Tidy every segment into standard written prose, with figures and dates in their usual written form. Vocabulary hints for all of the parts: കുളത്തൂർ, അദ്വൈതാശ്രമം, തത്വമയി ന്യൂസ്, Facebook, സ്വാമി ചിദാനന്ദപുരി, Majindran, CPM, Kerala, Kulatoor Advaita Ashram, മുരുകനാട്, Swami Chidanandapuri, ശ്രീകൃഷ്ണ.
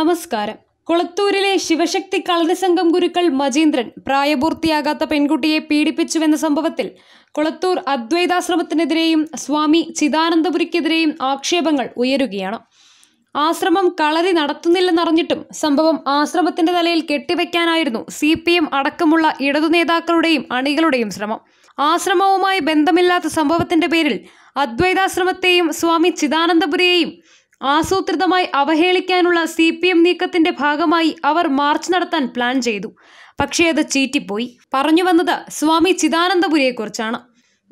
നമസ്കാരം. കുളത്തൂരിലെ ശിവശക്തി കളരി സംഘം ഗുരുക്കൾ മജീന്ദ്രൻ പ്രായപൂർത്തിയാകാത്ത പെൺകുട്ടിയെ പീഡിപ്പിച്ചുവെന്ന സംഭവത്തിൽ കുളത്തൂർ അദ്വൈതാശ്രമത്തിനെതിരെയും സ്വാമി ചിദാനന്ദപുരിക്കെതിരെയും ആക്ഷേപങ്ങൾ ഉയരുകയാണ്. ആശ്രമം കളരി നടത്തുന്നില്ലെന്നറിഞ്ഞിട്ടും സംഭവം ആശ്രമത്തിന്റെ തലയിൽ കെട്ടിവെക്കാനായിരുന്നു CPM അടക്കമുള്ള ഇടതു നേതാക്കളുടെയും അണികളുടെയും ശ്രമം. ആശ്രമവുമായി ബന്ധമില്ലാത്ത സംഭവത്തിന്റെ പേരിൽ അദ്വൈതാശ്രമത്തെയും സ്വാമി ചിദാനന്ദപുരിയെയും ആസൂത്രിതമായി അവഹേളിക്കാനുള്ള CPM നീക്കത്തിന്റെ ഭാഗമായി അവർ മാർച്ച് നടത്താൻ പ്ലാൻ ചെയ്തു. പക്ഷേ അത് ചീറ്റിപ്പോയി. പറഞ്ഞു വന്നത് സ്വാമി ചിദാനന്ദപുരിയെക്കുറിച്ചാണ്.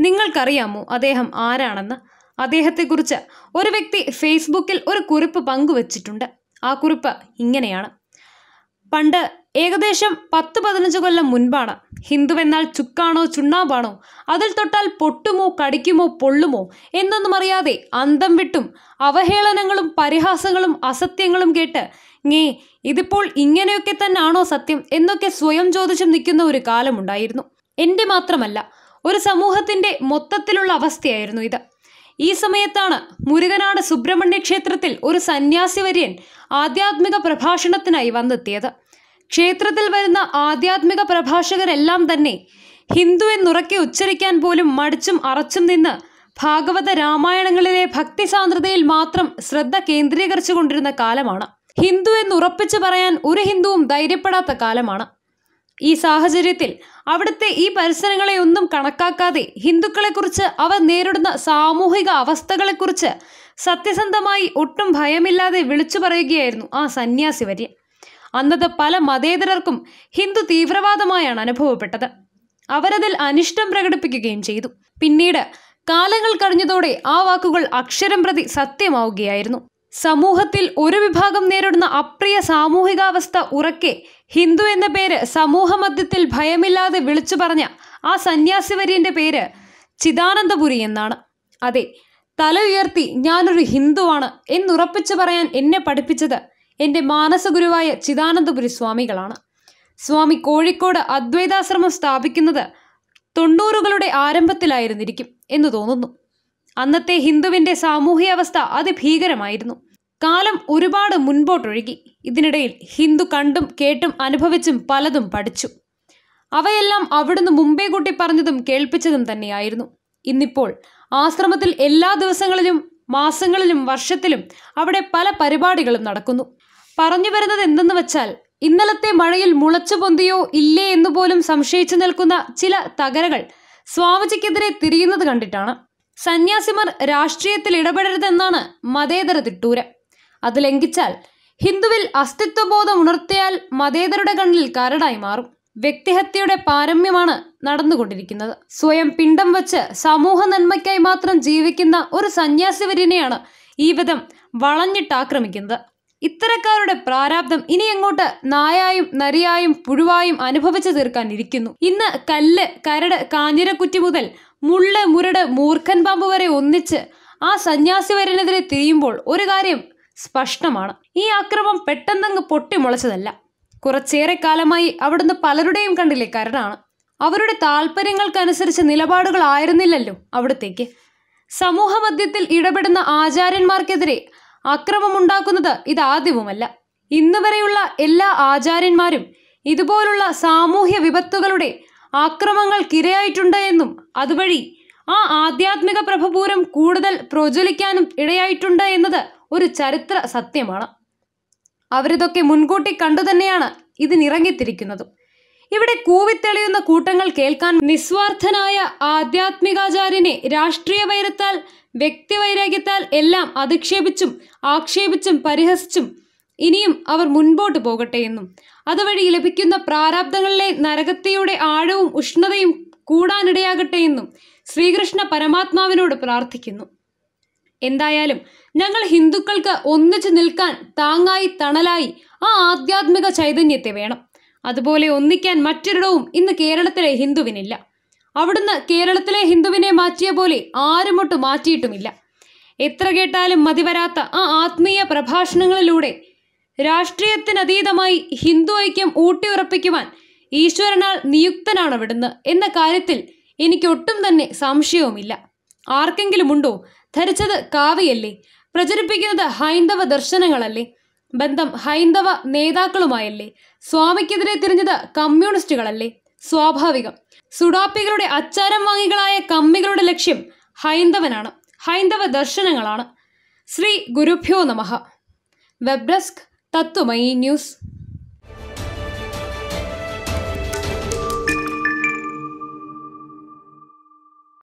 നിങ്ങൾക്കറിയാമോ അദ്ദേഹം ആരാണെന്ന്? അദ്ദേഹത്തെക്കുറിച്ച് ഒരു വ്യക്തി ഫേസ്ബുക്കിൽ ഒരു കുറിപ്പ് പങ്കുവച്ചിട്ടുണ്ട്. ആ കുറിപ്പ് ഇങ്ങനെയാണ്. പണ്ട് ഏകദേശം 10-15 കൊല്ലം മുൻപാണ്. ഹിന്ദുവെന്നാൽ ചുക്കാണോ ചുണ്ണാമ്പാണോ, അതിൽ തൊട്ടാൽ പൊട്ടുമോ കടിക്കുമോ പൊള്ളുമോ എന്നൊന്നും അറിയാതെ അന്തം വിട്ടും അവഹേളനങ്ങളും പരിഹാസങ്ങളും അസത്യങ്ങളും കേട്ട് "ങ്ങേ ഇതിപ്പോൾ ഇങ്ങനെയൊക്കെ തന്നെയാണോ സത്യം" എന്നൊക്കെ സ്വയം ചോദിച്ചും നിൽക്കുന്ന ഒരു കാലമുണ്ടായിരുന്നു. എൻ്റെ മാത്രമല്ല, ഒരു സമൂഹത്തിൻ്റെ മൊത്തത്തിലുള്ള അവസ്ഥയായിരുന്നു ഇത്. ഈ സമയത്താണ് മുരുകനാട് സുബ്രഹ്മണ്യ ക്ഷേത്രത്തിൽ ഒരു സന്യാസിവര്യൻ ആധ്യാത്മിക പ്രഭാഷണത്തിനായി വന്നെത്തിയത്. ക്ഷേത്രത്തിൽ വരുന്ന ആധ്യാത്മിക പ്രഭാഷകരെല്ലാം തന്നെ ഹിന്ദു എന്നുറക്കി ഉച്ചരിക്കാൻ പോലും മടിച്ചും അറച്ചും നിന്ന് ഭാഗവത രാമായണങ്ങളിലെ ഭക്തി സാന്ദ്രതയിൽ മാത്രം ശ്രദ്ധ കേന്ദ്രീകരിച്ചു കൊണ്ടിരുന്ന കാലമാണ്. ഹിന്ദു എന്നുറപ്പിച്ചു പറയാൻ ഒരു ഹിന്ദുവും ധൈര്യപ്പെടാത്ത കാലമാണ്. ഈ സാഹചര്യത്തിൽ അവിടുത്തെ ഈ പരിസരങ്ങളെ ഒന്നും കണക്കാക്കാതെ ഹിന്ദുക്കളെക്കുറിച്ച് അവർ നേരിടുന്ന സാമൂഹിക അവസ്ഥകളെക്കുറിച്ച് സത്യസന്ധമായി ഒട്ടും ഭയമില്ലാതെ വിളിച്ചു പറയുകയായിരുന്നു ആ സന്യാസിവര്യൻ. അന്നത് പല മതേതരർക്കും ഹിന്ദു തീവ്രവാദമായാണ് അനുഭവപ്പെട്ടത്. അവരതിൽ അനിഷ്ടം പ്രകടിപ്പിക്കുകയും ചെയ്തു. പിന്നീട് കാലങ്ങൾ കഴിഞ്ഞതോടെ ആ വാക്കുകൾ അക്ഷരം പ്രതി സത്യമാവുകയായിരുന്നു. സമൂഹത്തിൽ ഒരു വിഭാഗം നേരിടുന്ന അപ്രിയ സാമൂഹികാവസ്ഥ ഉറക്കെ ഹിന്ദു എന്ന പേര് സമൂഹ മധ്യത്തിൽ ഭയമില്ലാതെ വിളിച്ചു പറഞ്ഞ ആ സന്യാസിവര്യൻ്റെ പേര് ചിദാനന്ദപുരി എന്നാണ്. അതെ, തല ഉയർത്തി "ഞാനൊരു ഹിന്ദുവാണ്" എന്നുറപ്പിച്ചു പറയാൻ എന്നെ പഠിപ്പിച്ചത് എൻ്റെ മാനസഗുരുവായ ചിദാനന്ദപുരി സ്വാമികളാണ്. സ്വാമി കോഴിക്കോട് അദ്വൈതാശ്രമം സ്ഥാപിക്കുന്നത് 90-കളുടെ ആരംഭത്തിലായിരുന്നിരിക്കും എന്ന് തോന്നുന്നു. അന്നത്തെ ഹിന്ദുവിൻ്റെ സാമൂഹ്യാവസ്ഥ അതിഭീകരമായിരുന്നു. കാലം ഒരുപാട് മുൻപോട്ടൊഴുകി. ഇതിനിടയിൽ ഹിന്ദു കണ്ടും കേട്ടും അനുഭവിച്ചും പലതും പഠിച്ചു. അവയെല്ലാം അവിടുന്ന് മുമ്പേ കൂട്ടി പറഞ്ഞതും കേൾപ്പിച്ചതും തന്നെയായിരുന്നു. ഇന്നിപ്പോൾ ആശ്രമത്തിൽ എല്ലാ ദിവസങ്ങളിലും മാസങ്ങളിലും വർഷത്തിലും അവിടെ പല പരിപാടികളും നടക്കുന്നു. പറഞ്ഞു വരുന്നത് എന്തെന്ന് വെച്ചാൽ, ഇന്നലത്തെ മഴയിൽ മുളച്ചു പൊന്തിയോ ഇല്ലേ എന്നുപോലും സംശയിച്ചു നിൽക്കുന്ന ചില തകരകൾ സ്വാമിജിക്കെതിരെ തിരിയുന്നത് കണ്ടിട്ടാണ്. സന്യാസിമാർ രാഷ്ട്രീയത്തിൽ ഇടപെടരുതെന്നാണ് മതേതര തിട്ടൂര. അത് ലംഘിച്ചാൽ, ഹിന്ദുവിൽ അസ്തിത്വബോധം ഉണർത്തിയാൽ മതേതരുടെ കണ്ണിൽ കരടായി മാറും. വ്യക്തിഹത്യയുടെ പാരമ്യമാണ് നടന്നുകൊണ്ടിരിക്കുന്നത്. സ്വയം പിണ്ടം വച്ച് സമൂഹ നന്മയ്ക്കായി മാത്രം ജീവിക്കുന്ന ഒരു സന്യാസിവര്യനെയാണ് ഈ വിധം വളഞ്ഞിട്ടാക്രമിക്കുന്നത്. ഇത്തരക്കാരുടെ പ്രാരാബ്ധം ഇനി അങ്ങോട്ട് നായായും നരിയായും പുഴുവായും അനുഭവിച്ചു തീർക്കാൻ ഇരിക്കുന്നു. ഇന്ന് കല്ല്, കരട്, കാഞ്ഞിരക്കുറ്റി മുതൽ മുള്ള, മുരട്, മൂർഖൻ പാമ്പ് വരെ ഒന്നിച്ച് ആ സന്യാസിവര്യനെതിരെ തിരിയുമ്പോൾ ഒരു കാര്യം സ്പഷ്ടമാണ്. ഈ ആക്രമം പെട്ടെന്നങ്ങ് പൊട്ടിമുളച്ചതല്ല. കുറച്ചേറെ കാലമായി അവിടുന്ന് പലരുടെയും കണ്ണിലെ കരടാണ്. അവരുടെ താല്പര്യങ്ങൾക്കനുസരിച്ച് നിലപാടുകളായിരുന്നില്ലല്ലോ അവിടത്തേക്ക്. സമൂഹ മധ്യത്തിൽ ഇടപെടുന്ന ആചാര്യന്മാർക്കെതിരെ അക്രമമുണ്ടാക്കുന്നത് ഇതാദ്യവുമല്ല. ഇന്നുവരെയുള്ള എല്ലാ ആചാര്യന്മാരും ഇതുപോലുള്ള സാമൂഹ്യ വിപത്തുകളുടെ ആക്രമങ്ങൾക്കിരയായിട്ടുണ്ട് എന്നും അതുവഴി ആ ആധ്യാത്മിക പ്രഭപൂരം കൂടുതൽ പ്രജ്വലിക്കാനും ഇടയായിട്ടുണ്ട് എന്നത് ഒരു ചരിത്ര സത്യമാണ്. അവരിതൊക്കെ മുൻകൂട്ടി കണ്ടു തന്നെയാണ് ഇതിനിറങ്ങിത്തിരിക്കുന്നതും. ഇവിടെ കൂവിത്തെളിയുന്ന കൂട്ടങ്ങൾ കേൾക്കാൻ നിസ്വാർത്ഥനായ ആധ്യാത്മികാചാര്യനെ രാഷ്ട്രീയ വൈരത്താൽ, വ്യക്തിവൈരാഗ്യത്താൽ എല്ലാം അധിക്ഷേപിച്ചും ആക്ഷേപിച്ചും പരിഹസിച്ചും ഇനിയും അവർ മുൻപോട്ട് പോകട്ടെ എന്നും അതുവഴി ലഭിക്കുന്ന പ്രാരാബ്ധങ്ങളിലെ നരകത്തിയുടെ ആഴവും ഉഷ്ണതയും കൂടാനിടയാകട്ടെ എന്നും ശ്രീകൃഷ്ണ പരമാത്മാവിനോട് പ്രാർത്ഥിക്കുന്നു. എന്തായാലും ഞങ്ങൾ ഹിന്ദുക്കൾക്ക് ഒന്നിച്ചു നിൽക്കാൻ താങ്ങായി തണലായി ആ ആധ്യാത്മിക ചൈതന്യത്തെ വേണം. അതുപോലെ ഒന്നിക്കാൻ മറ്റൊരിടവും ഇന്ന് കേരളത്തിലെ ഹിന്ദുവിനില്ല. അവിടുന്ന് കേരളത്തിലെ ഹിന്ദുവിനെ മാറ്റിയ പോലെ ആരുമൊട്ട് മാറ്റിയിട്ടുമില്ല. എത്ര കേട്ടാലും മതിവരാത്ത ആ ആത്മീയ പ്രഭാഷണങ്ങളിലൂടെ രാഷ്ട്രീയത്തിനതീതമായി ഹിന്ദു ഐക്യം ഊട്ടിയുറപ്പിക്കുവാൻ ഈശ്വരനാൽ നിയുക്തനാണ് അവിടുന്ന് എന്ന കാര്യത്തിൽ എനിക്കൊട്ടും തന്നെ സംശയവുമില്ല. ആർക്കെങ്കിലും ഉണ്ടോ? ധരിച്ചത് കാവിയല്ലേ, പ്രചരിപ്പിക്കുന്നത് ഹൈന്ദവ ദർശനങ്ങളല്ലേ, ബന്ധം ഹൈന്ദവ നേതാക്കളുമായല്ലേ? സ്വാമിക്കെതിരെ തിരിഞ്ഞത് കമ്മ്യൂണിസ്റ്റുകളല്ലേ? സ്വാഭാവികം. സുഡാപ്പികളുടെ അച്ചാരം വാങ്ങികളായ കമ്മികളുടെ ലക്ഷ്യം ഹൈന്ദവനാണ്, ഹൈന്ദവ ദർശനങ്ങളാണ്. ശ്രീ ഗുരുഭ്യോ നമഃ. Web desk തത്വമയി ന്യൂസ്.